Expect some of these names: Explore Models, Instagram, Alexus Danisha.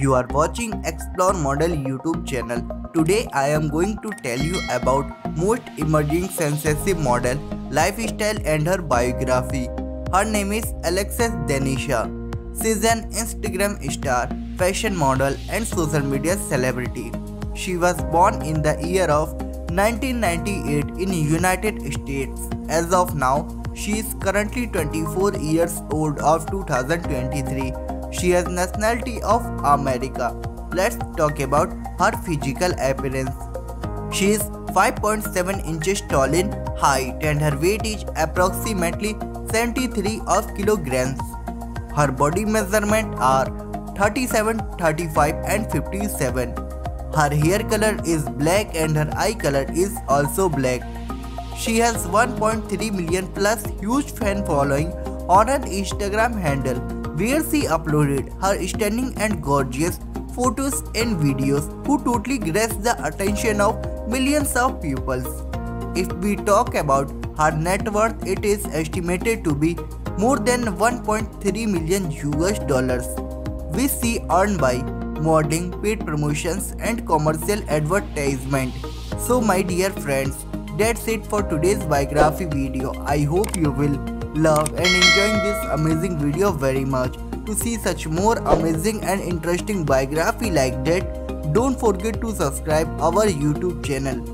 You are watching Explore Model YouTube channel. Today I am going to tell you about most emerging sensational model, lifestyle and her biography. Her name is Alexus Danisha. She is an Instagram star, fashion model and social media celebrity. She was born in the year of 1998 in United States. As of now, she is currently 24 years old of 2023. She has nationality of America. Let's talk about her physical appearance. She is 5.7 inches tall in height and her weight is approximately 73 kilograms. Her body measurements are 37, 35 and 57. Her hair color is black and her eye color is also black. She has 1.3 million plus huge fan following on her Instagram handle, where she uploaded her stunning and gorgeous photos and videos who totally grabbed the attention of millions of people. If we talk about her net worth, it is estimated to be more than $1.3 million, which she earned by modeling, paid promotions and commercial advertisement. So my dear friends, that's it for today's biography video. I hope you will love and enjoying this amazing video very much. To see such more amazing and interesting biography like that, don't forget to subscribe our YouTube channel.